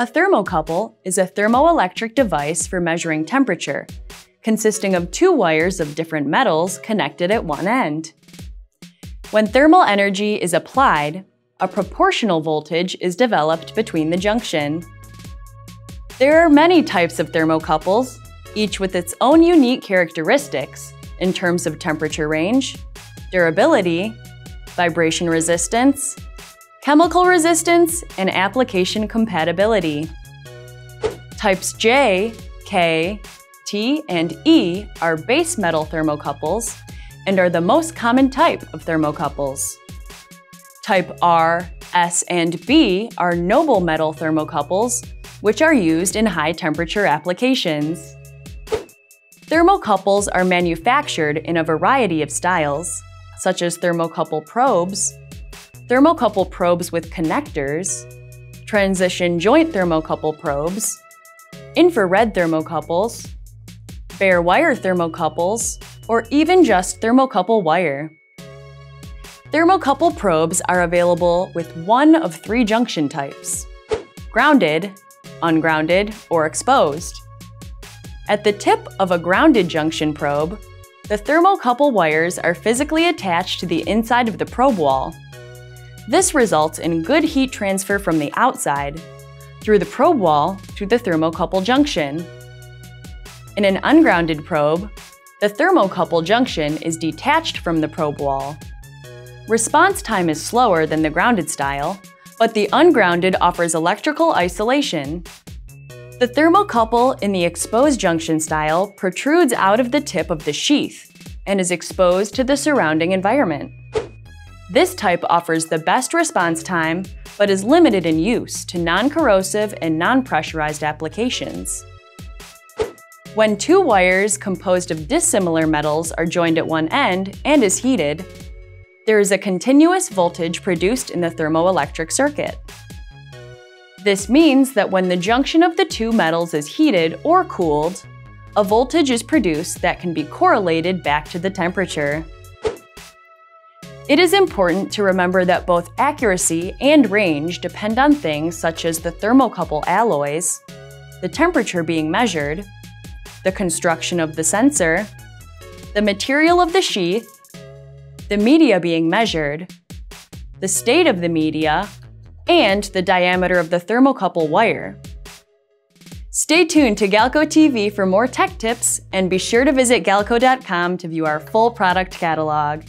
A thermocouple is a thermoelectric device for measuring temperature, consisting of two wires of different metals connected at one end. When thermal energy is applied, a proportional voltage is developed between the junction. There are many types of thermocouples, each with its own unique characteristics in terms of temperature range, durability, vibration resistance, chemical resistance, and application compatibility. Types J, K, T, and E are base metal thermocouples and are the most common type of thermocouples. Type R, S, and B are noble metal thermocouples, which are used in high-temperature applications. Thermocouples are manufactured in a variety of styles, such as thermocouple probes with connectors, transition joint thermocouple probes, infrared thermocouples, bare wire thermocouples, or even just thermocouple wire. Thermocouple probes are available with one of three junction types: grounded, ungrounded, or exposed. At the tip of a grounded junction probe, the thermocouple wires are physically attached to the inside of the probe wall. This results in good heat transfer from the outside, through the probe wall, to the thermocouple junction. In an ungrounded probe, the thermocouple junction is detached from the probe wall. Response time is slower than the grounded style, but the ungrounded offers electrical isolation. The thermocouple in the exposed junction style protrudes out of the tip of the sheath and is exposed to the surrounding environment. This type offers the best response time, but is limited in use to non-corrosive and non-pressurized applications. When two wires composed of dissimilar metals are joined at one end and is heated, there is a continuous voltage produced in the thermoelectric circuit. This means that when the junction of the two metals is heated or cooled, a voltage is produced that can be correlated back to the temperature. It is important to remember that both accuracy and range depend on things such as the thermocouple alloys, the temperature being measured, the construction of the sensor, the material of the sheath, the media being measured, the state of the media, and the diameter of the thermocouple wire. Stay tuned to Galco TV for more tech tips, and be sure to visit Galco.com to view our full product catalog.